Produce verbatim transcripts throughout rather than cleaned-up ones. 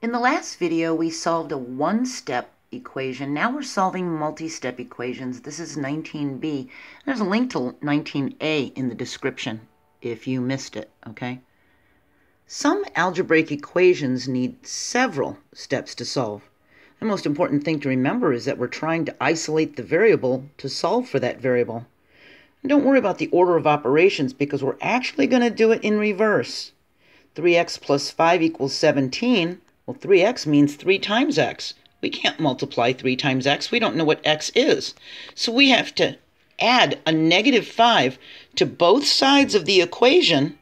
In the last video, we solved a one-step equation. Now we're solving multi-step equations. This is nineteen B. There's a link to nineteen A in the description if you missed it, okay? Some algebraic equations need several steps to solve. The most important thing to remember is that we're trying to isolate the variable to solve for that variable. And don't worry about the order of operations because we're actually going to do it in reverse. three x plus five equals seventeen. Well, three x means three times x. We can't multiply three times x. We don't know what x is. So we have to add a negative five to both sides of the equation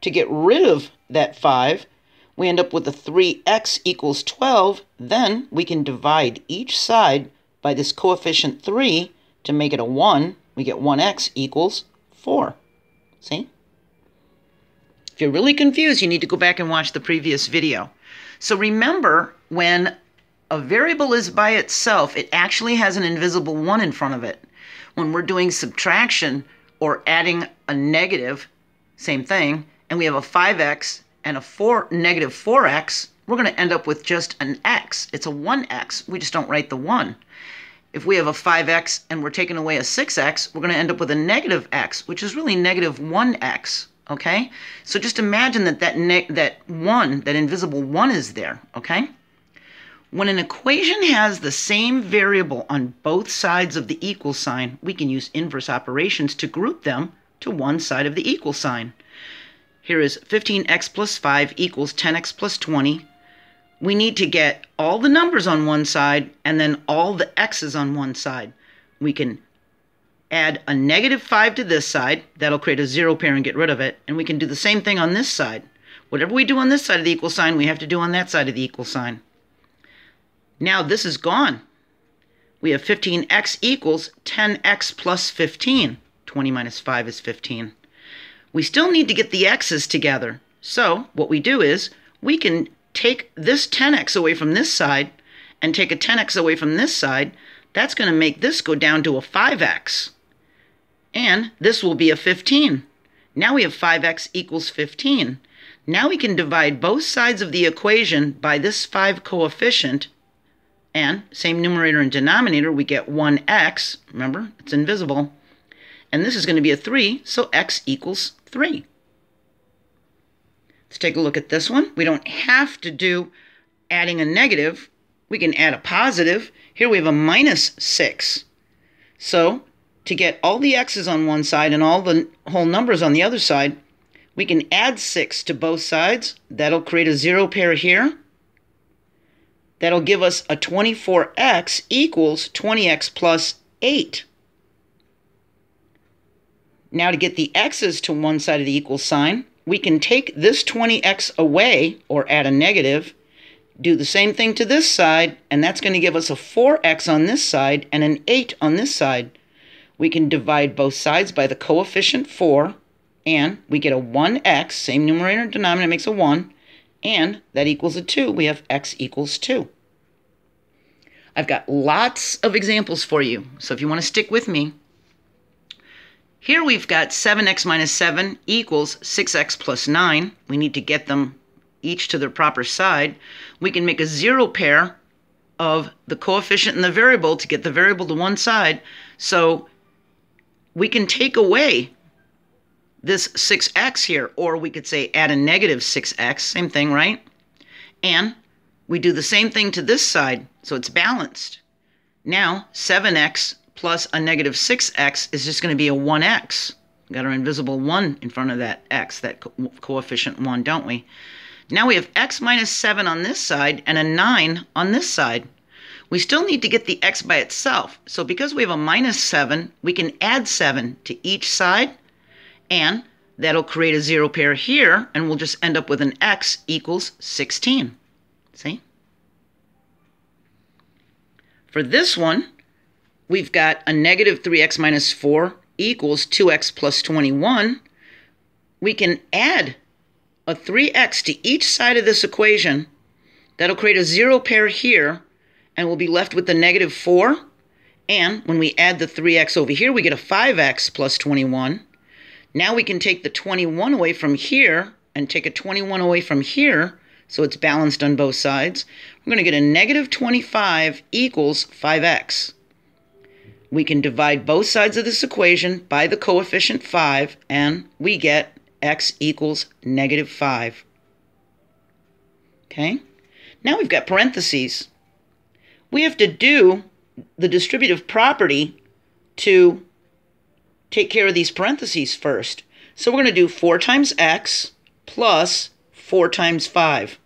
to get rid of that five. We end up with a three x equals twelve. Then we can divide each side by this coefficient three to make it a one. We get one x equals four. See? If you're really confused, you need to go back and watch the previous video. So remember, when a variable is by itself, it actually has an invisible one in front of it. When we're doing subtraction or adding a negative, same thing, and we have a five x and a four, negative four x, we're going to end up with just an x. It's a one x. We just don't write the one. If we have a five x and we're taking away a six x, we're going to end up with a negative x, which is really negative one x. Okay, so just imagine that that, that one, that invisible one is there, okay? When an equation has the same variable on both sides of the equal sign, we can use inverse operations to group them to one side of the equal sign. Here is fifteen x plus five equals ten x plus twenty. We need to get all the numbers on one side and then all the x's on one side. We can add a negative five to this side. That'll create a zero pair and get rid of it. And we can do the same thing on this side. Whatever we do on this side of the equal sign, we have to do on that side of the equal sign. Now this is gone. We have fifteen x equals ten x plus fifteen. twenty minus five is fifteen. We still need to get the x's together. So what we do is we can take this ten x away from this side and take a ten x away from this side. That's going to make this go down to a five x. And this will be a fifteen. Now we have five x equals fifteen. Now we can divide both sides of the equation by this five coefficient. And same numerator and denominator, we get one x. Remember, it's invisible. And this is going to be a three, so x equals three. Let's take a look at this one. We don't have to do adding a negative. We can add a positive. Here we have a minus six. So to get all the x's on one side and all the whole numbers on the other side, we can add six to both sides. That'll create a zero pair here. That'll give us a twenty-four x equals twenty x plus eight. Now to get the x's to one side of the equal sign, we can take this twenty x away or add a negative, do the same thing to this side, and that's going to give us a four x on this side and an eight on this side. We can divide both sides by the coefficient four, and we get a one x, same numerator and denominator makes a one, and that equals a two. We have x equals two. I've got lots of examples for you, so if you want to stick with me. Here we've got seven x minus seven equals six x plus nine. We need to get them each to their proper side. We can make a zero pair of the coefficient and the variable to get the variable to one side. So we can take away this six x here, or we could say add a negative six x, same thing, right? And we do the same thing to this side, so it's balanced. Now, seven x plus a negative six x is just going to be a one x. We've got our invisible one in front of that x, that co coefficient one, don't we? Now we have x minus seven on this side and a nine on this side. We still need to get the x by itself. So because we have a minus seven, we can add seven to each side, and that'll create a zero pair here, and we'll just end up with an x equals sixteen. See? For this one, we've got a negative three x minus four equals two x plus twenty-one. We can add a three x to each side of this equation. That'll create a zero pair here, and we'll be left with the negative four. And when we add the three x over here, we get a five x plus twenty-one. Now we can take the twenty-one away from here and take a twenty-one away from here so it's balanced on both sides. We're going to get a negative twenty-five equals five x. We can divide both sides of this equation by the coefficient five, and we get x equals negative five. Okay? Now we've got parentheses. We have to do the distributive property to take care of these parentheses first. So we're going to do four times x plus four times five.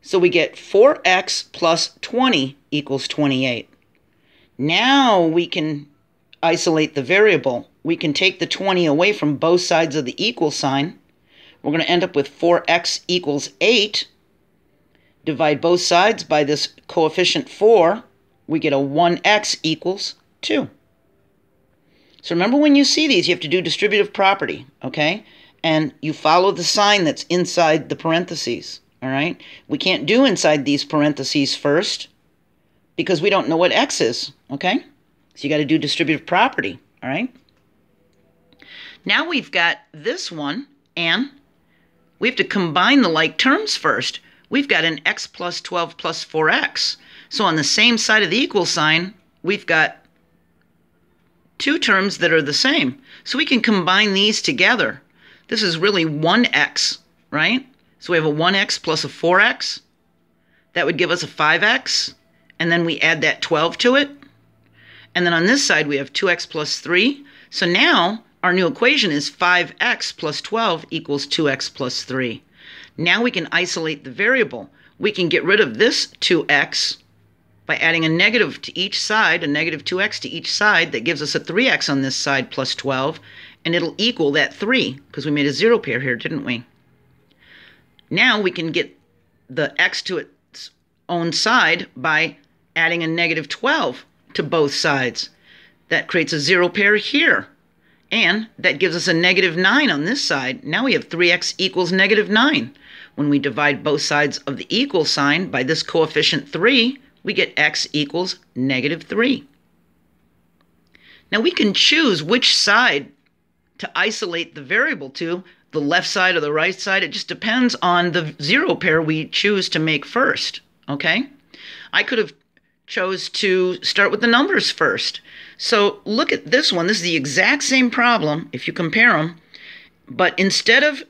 So we get four x plus twenty equals twenty-eight. Now we can isolate the variable. We can take the twenty away from both sides of the equal sign. We're going to end up with four x equals eight. Divide both sides by this coefficient four. We get a one x equals two. So remember, when you see these, you have to do distributive property, okay? And you follow the sign that's inside the parentheses, all right? We can't do inside these parentheses first because we don't know what x is, okay? So you got to do distributive property, all right? Now we've got this one, and we have to combine the like terms first. We've got an x plus twelve plus four x. So on the same side of the equal sign, we've got two terms that are the same. So we can combine these together. This is really one x, right? So we have a one x plus a four x. That would give us a five x. And then we add that twelve to it. And then on this side, we have two x plus three. So now our new equation is five x plus twelve equals two x plus three. Now we can isolate the variable. We can get rid of this two x by adding a negative to each side, a negative two x to each side. That gives us a three x on this side plus twelve, and it'll equal that three because we made a zero pair here, didn't we? Now we can get the x to its own side by adding a negative twelve to both sides. That creates a zero pair here, and that gives us a negative nine on this side. Now we have three x equals negative nine. When we divide both sides of the equal sign by this coefficient three, we get x equals negative three. Now we can choose which side to isolate the variable to, the left side or the right side. It just depends on the zero pair we choose to make first, okay? I could have chose to start with the numbers first. So look at this one. This is the exact same problem if you compare them, but instead of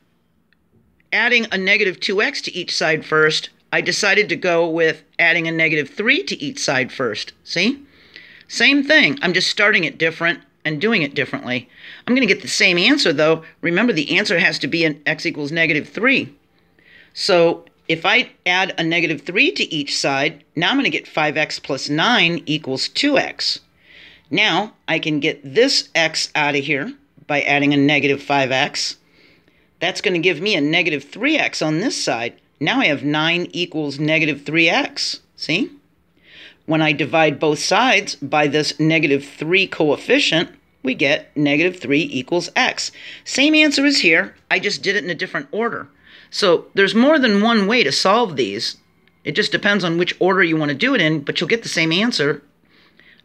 adding a negative two x to each side first, I decided to go with adding a negative three to each side first. See? Same thing. I'm just starting it different and doing it differently. I'm going to get the same answer, though. Remember, the answer has to be an x equals negative three. So if I add a negative three to each side, now I'm going to get five x plus nine equals two x. Now I can get this x out of here by adding a negative five x. That's going to give me a negative three x on this side. Now I have nine equals negative three x, see? When I divide both sides by this negative three coefficient, we get negative three equals x. Same answer as here, I just did it in a different order. So there's more than one way to solve these. It just depends on which order you want to do it in, but you'll get the same answer,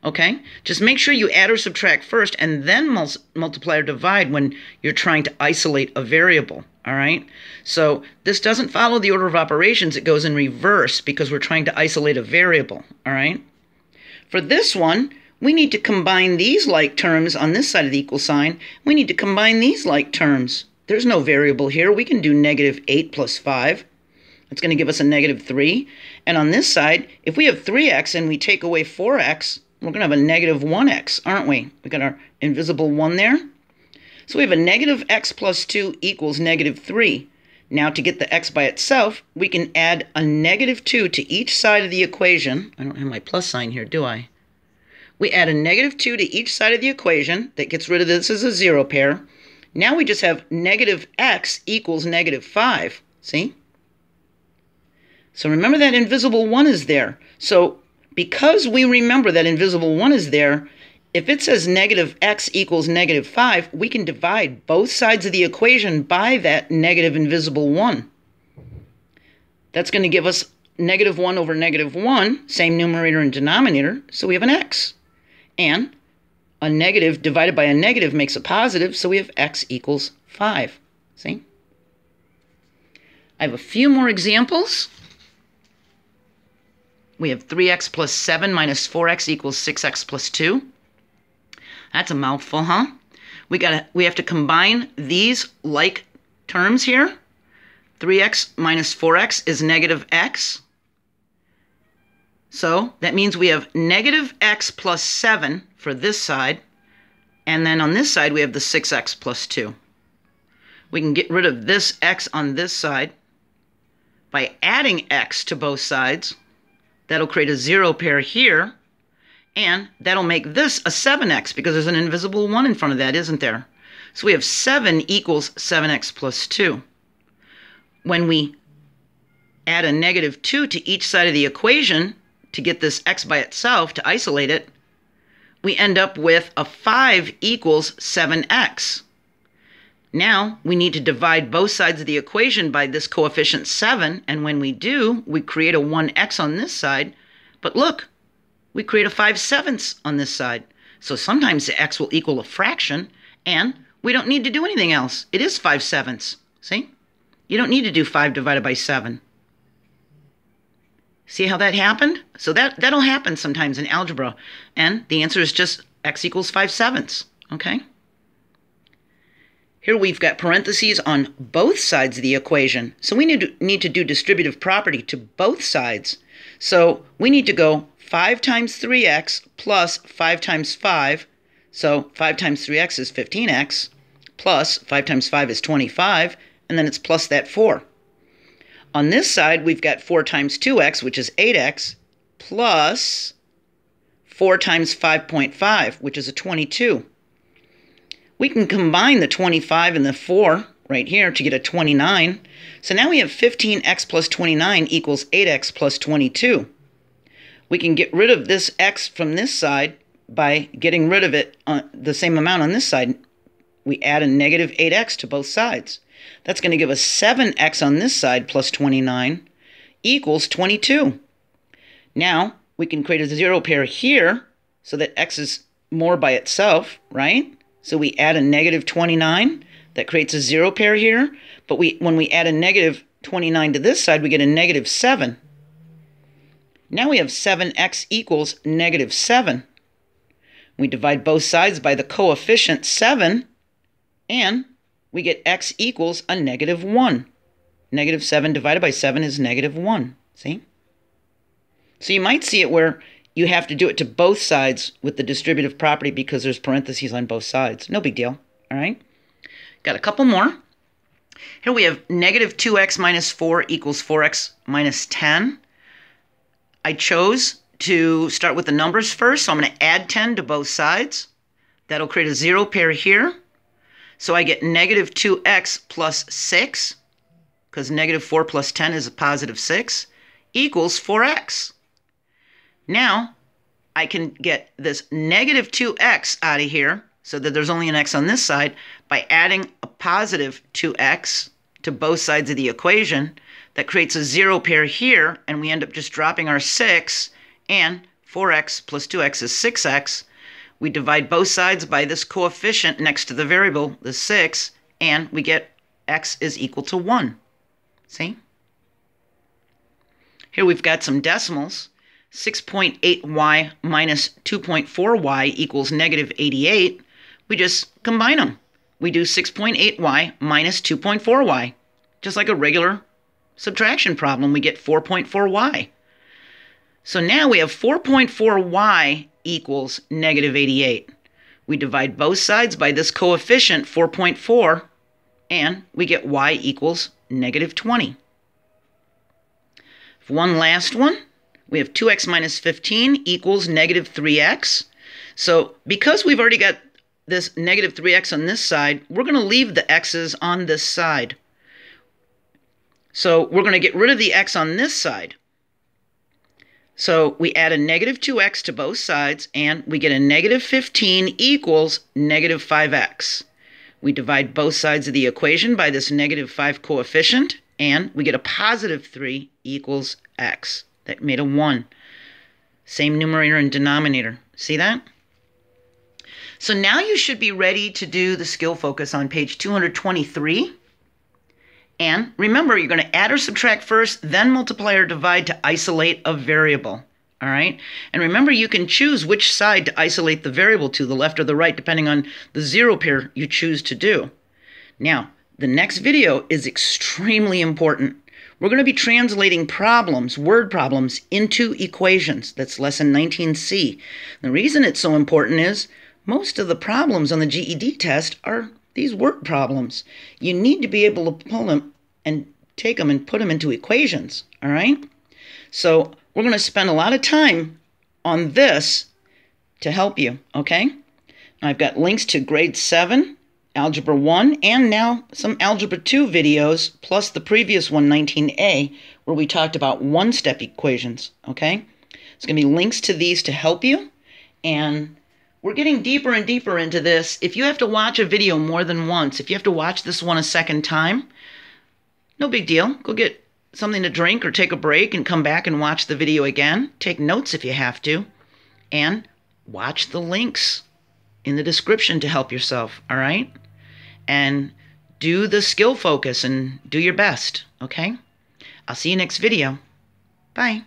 okay? Just make sure you add or subtract first and then mul multiply or divide when you're trying to isolate a variable. All right, so this doesn't follow the order of operations. It goes in reverse because we're trying to isolate a variable, all right? For this one, we need to combine these like terms on this side of the equal sign. We need to combine these like terms. There's no variable here. We can do negative eight plus five. It's going to give us a negative three. And on this side, if we have three x and we take away four x, we're going to have a negative one x, aren't we? We've got our invisible one there. So we have a negative x plus two equals negative three. Now to get the x by itself, we can add a negative two to each side of the equation. I don't have my plus sign here, do I? We add a negative two to each side of the equation. That gets rid of this as a zero pair. Now we just have negative x equals negative five, see? So remember that invisible one is there. So because we remember that invisible one is there, if it says negative x equals negative five, we can divide both sides of the equation by that negative invisible one. That's going to give us negative one over negative one, same numerator and denominator, so we have an x. And a negative divided by a negative makes a positive, so we have x equals five. See? I have a few more examples. We have three x plus seven minus four x equals six x plus two. That's a mouthful, huh? We gotta, we have to combine these like terms here. three x minus four x is negative x. So that means we have negative x plus seven for this side. And then on this side, we have the six x plus two. We can get rid of this x on this side by adding x to both sides. That'll create a zero pair here, and that'll make this a seven x because there's an invisible one in front of that, isn't there? So we have seven equals seven x plus two. When we add a negative two to each side of the equation to get this x by itself, to isolate it, we end up with a five equals seven x. Now we need to divide both sides of the equation by this coefficient seven, and when we do, we create a one x on this side, but look, we create a five sevenths on this side. So sometimes the x will equal a fraction, and we don't need to do anything else. It is five sevenths, see? You don't need to do five divided by seven. See how that happened? So that, that'll happen sometimes in algebra, and the answer is just x equals five sevenths, okay? Here we've got parentheses on both sides of the equation. So we need to, need to do distributive property to both sides. So we need to go five times three x plus five times five. So five times three x is fifteen x, plus five times five is twenty-five, and then it's plus that four. On this side, we've got four times two x, which is eight x, plus four times five point five, which is a twenty-two. We can combine the twenty-five and the four right here to get a twenty-nine. So now we have fifteen x plus twenty-nine equals eight x plus twenty-two. We can get rid of this x from this side by getting rid of it on the same amount on this side. We add a negative eight x to both sides. That's going to give us seven x on this side plus twenty-nine equals twenty-two. Now we can create a zero pair here so that x is more by itself, right? So we add a negative twenty-nine, that creates a zero pair here, but we, when we add a negative twenty-nine to this side, we get a negative seven. Now we have seven x equals negative seven. We divide both sides by the coefficient seven, and we get x equals a negative one. Negative seven divided by seven is negative one, see? So you might see it where you have to do it to both sides with the distributive property because there's parentheses on both sides. No big deal, all right? Got a couple more. Here we have negative two x minus four equals four x minus ten. I chose to start with the numbers first, so I'm going to add ten to both sides. That'll create a zero pair here. So I get negative two x plus six, because negative four plus ten is a positive six, equals four x. Now, I can get this negative two x out of here so that there's only an x on this side by adding a positive two x to both sides of the equation. That creates a zero pair here, and we end up just dropping our six, and four x plus two x is six x. We divide both sides by this coefficient next to the variable, the six, and we get x is equal to one. See? Here we've got some decimals. six point eight y minus two point four y equals negative eighty-eight. We just combine them. We do six point eight y minus two point four y. Just like a regular subtraction problem, we get four point four y. So now we have four point four y equals negative eighty-eight. We divide both sides by this coefficient, four point four, and we get y equals negative twenty. One last one. We have two x minus fifteen equals negative three x. So because we've already got this negative three x on this side, we're going to leave the x's on this side. So we're going to get rid of the x on this side. So we add a negative two x to both sides, and we get a negative fifteen equals negative five x. We divide both sides of the equation by this negative five coefficient, and we get a positive three equals x. That made a one. Same numerator and denominator. See that? So now you should be ready to do the skill focus on page two hundred twenty-three. And remember, you're going to add or subtract first, then multiply or divide to isolate a variable. All right. And remember, you can choose which side to isolate the variable to, the left or the right, depending on the zero pair you choose to do. Now, the next video is extremely important. We're going to be translating problems, word problems, into equations. That's lesson nineteen C. The reason it's so important is most of the problems on the G E D test are these word problems. You need to be able to pull them and take them and put them into equations. All right? So we're going to spend a lot of time on this to help you. Okay? I've got links to grade seven. Algebra one, and now some Algebra two videos, plus the previous one, nineteen A, where we talked about one-step equations, okay? It's going to be links to these to help you, and we're getting deeper and deeper into this. If you have to watch a video more than once, if you have to watch this one a second time, no big deal. Go get something to drink or take a break and come back and watch the video again. Take notes if you have to, and watch the links in the description to help yourself, all right? And do the skill focus and do your best, okay? I'll see you next video. Bye.